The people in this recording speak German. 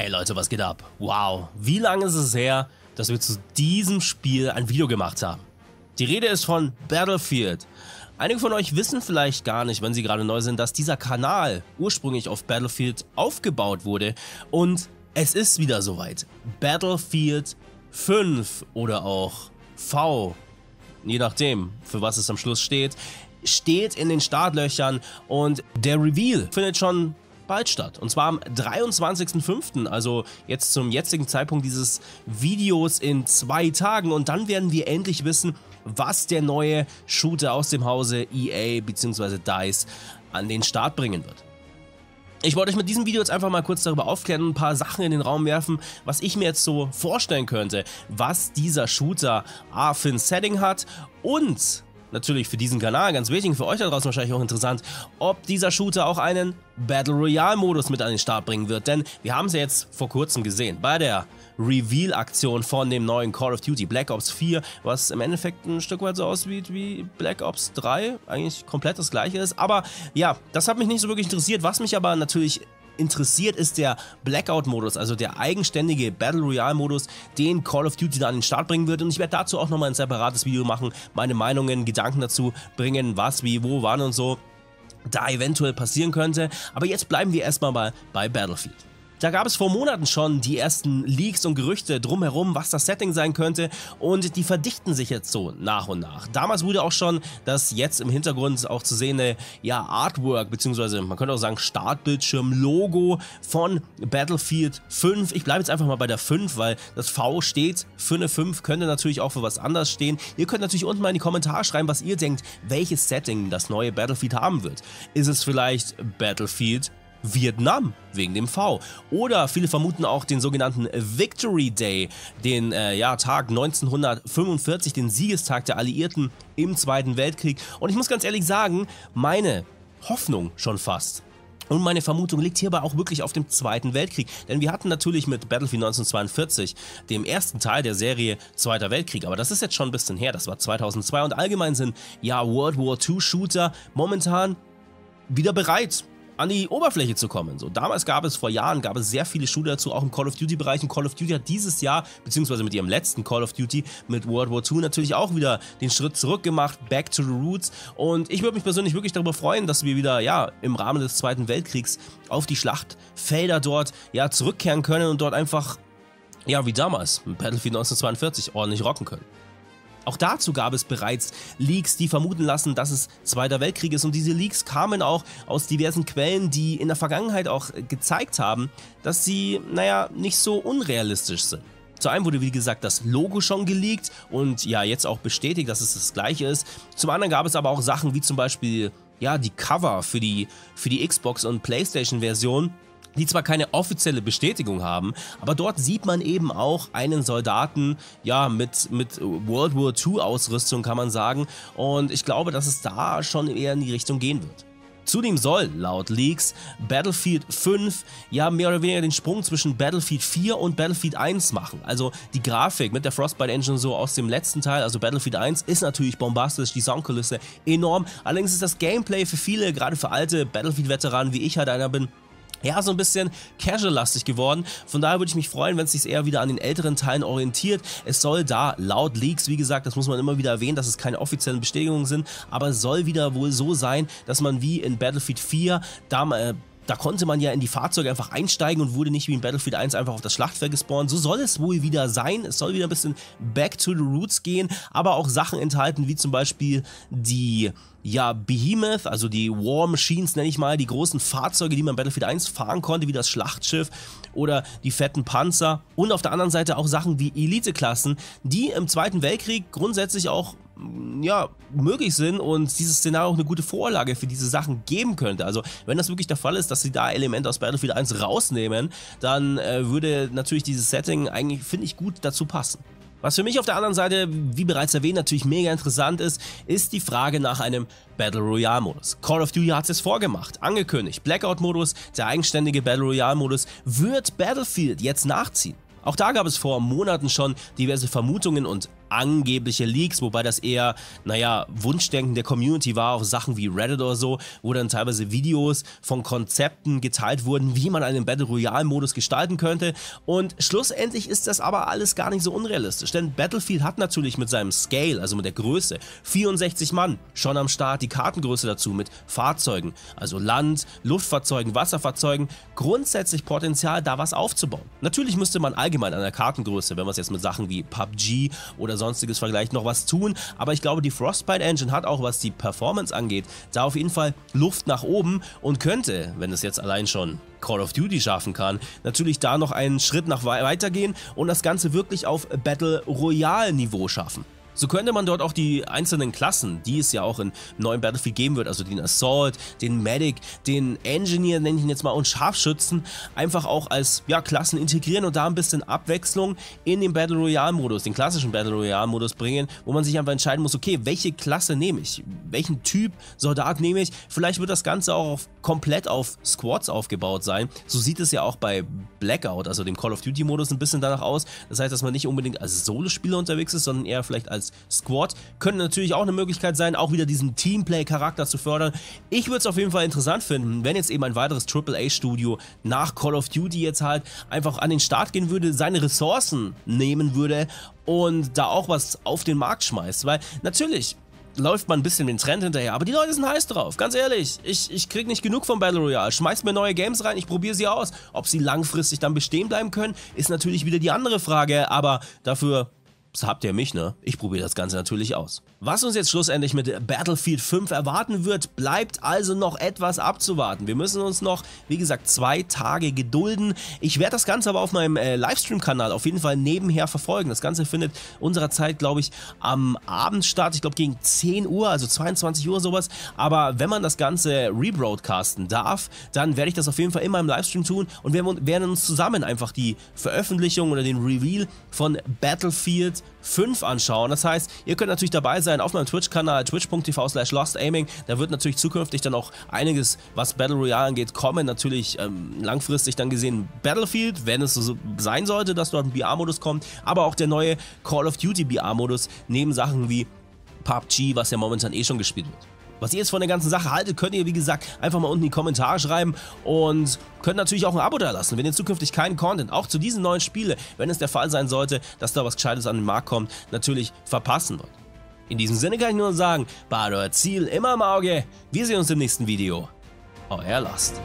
Hey Leute, was geht ab? Wow, wie lange ist es her, dass wir zu diesem Spiel ein Video gemacht haben? Die Rede ist von Battlefield. Einige von euch wissen vielleicht gar nicht, wenn sie gerade neu sind, dass dieser Kanal ursprünglich auf Battlefield aufgebaut wurde. Und es ist wieder soweit. Battlefield 5 oder auch V, je nachdem, für was es am Schluss steht, steht in den Startlöchern und der Reveal findet schon bald statt. Und zwar am 23.05., also jetzt zum jetzigen Zeitpunkt dieses Videos in 2 Tagen. Und dann werden wir endlich wissen, was der neue Shooter aus dem Hause EA bzw. DICE an den Start bringen wird. Ich wollte euch mit diesem Video jetzt einfach mal kurz darüber aufklären und ein paar Sachen in den Raum werfen, was ich mir jetzt so vorstellen könnte, was dieser Shooter A für ein Setting hat und natürlich für diesen Kanal, ganz wichtig, für euch da draußen wahrscheinlich auch interessant, ob dieser Shooter auch einen Battle Royale Modus mit an den Start bringen wird, denn wir haben es ja jetzt vor kurzem gesehen, bei der Reveal-Aktion von dem neuen Call of Duty Black Ops 4, was im Endeffekt ein Stück weit so aussieht wie Black Ops 3, eigentlich komplett das gleiche ist, aber ja, das hat mich nicht so wirklich interessiert, was mich aber natürlich interessiert ist der Blackout-Modus, also der eigenständige Battle Royale-Modus, den Call of Duty da an den Start bringen wird. Und ich werde dazu auch nochmal ein separates Video machen, meine Meinungen, Gedanken dazu bringen, was, wie, wo, wann und so da eventuell passieren könnte. Aber jetzt bleiben wir erstmal bei Battlefield. Da gab es vor Monaten schon die ersten Leaks und Gerüchte drumherum, was das Setting sein könnte, und die verdichten sich jetzt so nach und nach. Damals wurde auch schon das jetzt im Hintergrund auch zu sehende ja, Artwork, beziehungsweise man könnte auch sagen Startbildschirm-Logo von Battlefield 5. Ich bleibe jetzt einfach mal bei der 5, weil das V steht für eine 5, könnte natürlich auch für was anderes stehen. Ihr könnt natürlich unten mal in die Kommentare schreiben, was ihr denkt, welches Setting das neue Battlefield haben wird. Ist es vielleicht Battlefield Vietnam, wegen dem V? Oder viele vermuten auch den sogenannten Victory Day, den Tag 1945, den Siegestag der Alliierten im Zweiten Weltkrieg. Und ich muss ganz ehrlich sagen, meine Hoffnung schon fast und meine Vermutung liegt hierbei auch wirklich auf dem Zweiten Weltkrieg. Denn wir hatten natürlich mit Battlefield 1942, dem ersten Teil der Serie Zweiter Weltkrieg, aber das ist jetzt schon ein bisschen her, das war 2002. Und allgemein sind ja World War II Shooter momentan wieder bereit, an die Oberfläche zu kommen. So, damals gab es, vor Jahren gab es sehr viele Shooter dazu, auch im Call of Duty-Bereich. Und Call of Duty hat dieses Jahr, beziehungsweise mit ihrem letzten Call of Duty, mit World War II natürlich auch wieder den Schritt zurück gemacht, back to the roots. Und ich würde mich persönlich wirklich darüber freuen, dass wir wieder, ja, im Rahmen des Zweiten Weltkriegs auf die Schlachtfelder dort, ja, zurückkehren können und dort einfach, ja, wie damals, Battlefield 1942, ordentlich rocken können. Auch dazu gab es bereits Leaks, die vermuten lassen, dass es Zweiter Weltkrieg ist, und diese Leaks kamen auch aus diversen Quellen, die in der Vergangenheit auch gezeigt haben, dass sie, naja, nicht so unrealistisch sind. Zu einem wurde, wie gesagt, das Logo schon geleakt und ja, jetzt auch bestätigt, dass es das gleiche ist. Zum anderen gab es aber auch Sachen wie zum Beispiel, ja, die Cover für die Xbox- und Playstation-Version, die zwar keine offizielle Bestätigung haben, aber dort sieht man eben auch einen Soldaten, ja, mit World War II Ausrüstung, kann man sagen, und ich glaube, dass es da schon eher in die Richtung gehen wird. Zudem soll, laut Leaks, Battlefield 5 ja mehr oder weniger den Sprung zwischen Battlefield 4 und Battlefield 1 machen. Also die Grafik mit der Frostbite Engine so aus dem letzten Teil, also Battlefield 1, ist natürlich bombastisch, die Soundkulisse enorm. Allerdings ist das Gameplay für viele, gerade für alte Battlefield-Veteranen, wie ich halt einer bin, ja, so ein bisschen casual-lastig geworden. Von daher würde ich mich freuen, wenn es sich eher wieder an den älteren Teilen orientiert. Es soll da laut Leaks, wie gesagt, das muss man immer wieder erwähnen, dass es keine offiziellen Bestätigungen sind, aber es soll wieder wohl so sein, dass man wie in Battlefield 4, da konnte man ja in die Fahrzeuge einfach einsteigen und wurde nicht wie in Battlefield 1 einfach auf das Schlachtfeld gespawnt. So soll es wohl wieder sein. Es soll wieder ein bisschen back to the roots gehen, aber auch Sachen enthalten, wie zum Beispiel die, ja, Behemoth, also die War Machines, nenne ich mal, die großen Fahrzeuge, die man in Battlefield 1 fahren konnte, wie das Schlachtschiff oder die fetten Panzer. Und auf der anderen Seite auch Sachen wie Elite-Klassen, die im Zweiten Weltkrieg grundsätzlich auch, ja, möglich sind und dieses Szenario auch eine gute Vorlage für diese Sachen geben könnte. Also wenn das wirklich der Fall ist, dass sie da Elemente aus Battlefield 1 rausnehmen, dann würde natürlich dieses Setting eigentlich, finde ich, gut dazu passen. Was für mich auf der anderen Seite, wie bereits erwähnt, natürlich mega interessant ist, ist die Frage nach einem Battle Royale Modus. Call of Duty hat es jetzt vorgemacht, angekündigt. Blackout Modus, der eigenständige Battle Royale Modus, wird Battlefield jetzt nachziehen. Auch da gab es vor Monaten schon diverse Vermutungen und angebliche Leaks, wobei das eher, naja, Wunschdenken der Community war auf Sachen wie Reddit oder so, wo dann teilweise Videos von Konzepten geteilt wurden, wie man einen Battle Royale Modus gestalten könnte, und schlussendlich ist das aber alles gar nicht so unrealistisch, denn Battlefield hat natürlich mit seinem Scale, also mit der Größe, 64 Mann schon am Start, die Kartengröße dazu mit Fahrzeugen, also Land-, Luftfahrzeugen, Wasserfahrzeugen, grundsätzlich Potenzial, da was aufzubauen. Natürlich müsste man allgemein an der Kartengröße, wenn man es jetzt mit Sachen wie PUBG oder sonstiges vergleicht, noch was tun, aber ich glaube, die Frostbite Engine hat auch, was die Performance angeht, da auf jeden Fall Luft nach oben und könnte, wenn es jetzt allein schon Call of Duty schaffen kann, natürlich da noch einen Schritt nach weitergehen und das Ganze wirklich auf Battle Royale Niveau schaffen. So könnte man dort auch die einzelnen Klassen, die es ja auch in neuen Battlefield geben wird, also den Assault, den Medic, den Engineer, nenne ich ihn jetzt mal, und Scharfschützen, einfach auch als, ja, Klassen integrieren und da ein bisschen Abwechslung in den Battle Royale Modus, den klassischen Battle Royale Modus bringen, wo man sich einfach entscheiden muss, okay, welche Klasse nehme ich? Welchen Typ Soldat nehme ich? Vielleicht wird das Ganze auch komplett auf Squads aufgebaut sein. So sieht es ja auch bei Blackout, also dem Call of Duty Modus, ein bisschen danach aus. Das heißt, dass man nicht unbedingt als Solo-Spieler unterwegs ist, sondern eher vielleicht als Squad. Könnte natürlich auch eine Möglichkeit sein, auch wieder diesen Teamplay-Charakter zu fördern. Ich würde es auf jeden Fall interessant finden, wenn jetzt eben ein weiteres AAA-Studio nach Call of Duty jetzt halt einfach an den Start gehen würde, seine Ressourcen nehmen würde und da auch was auf den Markt schmeißt, weil natürlich läuft man ein bisschen den Trend hinterher, aber die Leute sind heiß drauf, ganz ehrlich, ich krieg nicht genug von Battle Royale, schmeißt mir neue Games rein, ich probiere sie aus, ob sie langfristig dann bestehen bleiben können, ist natürlich wieder die andere Frage, aber dafür habt ihr mich, ne? Ich probiere das Ganze natürlich aus. Was uns jetzt schlussendlich mit Battlefield 5 erwarten wird, bleibt also noch etwas abzuwarten. Wir müssen uns noch, wie gesagt, 2 Tage gedulden. Ich werde das Ganze aber auf meinem Livestream-Kanal auf jeden Fall nebenher verfolgen. Das Ganze findet unserer Zeit, glaube ich, am Abend statt. Ich glaube gegen 10 Uhr, also 22 Uhr sowas. Aber wenn man das Ganze rebroadcasten darf, dann werde ich das auf jeden Fall in meinem Livestream tun. Und wir werden uns zusammen einfach die Veröffentlichung oder den Reveal von Battlefield 5 anschauen. Das heißt, ihr könnt natürlich dabei sein auf meinem Twitch-Kanal, twitch.tv/LostAiming. Da wird natürlich zukünftig dann auch einiges, was Battle Royale angeht, kommen. Natürlich langfristig dann gesehen Battlefield, wenn es so sein sollte, dass dort ein BR-Modus kommt, aber auch der neue Call of Duty BR-Modus, neben Sachen wie PUBG, was ja momentan eh schon gespielt wird. Was ihr jetzt von der ganzen Sache haltet, könnt ihr, wie gesagt, einfach mal unten in die Kommentare schreiben und könnt natürlich auch ein Abo da lassen, wenn ihr zukünftig keinen Content, auch zu diesen neuen Spielen, wenn es der Fall sein sollte, dass da was Gescheites an den Markt kommt, natürlich verpassen wollt. In diesem Sinne kann ich nur sagen, bewahrt euer Ziel immer im Auge. Wir sehen uns im nächsten Video. Euer Lost.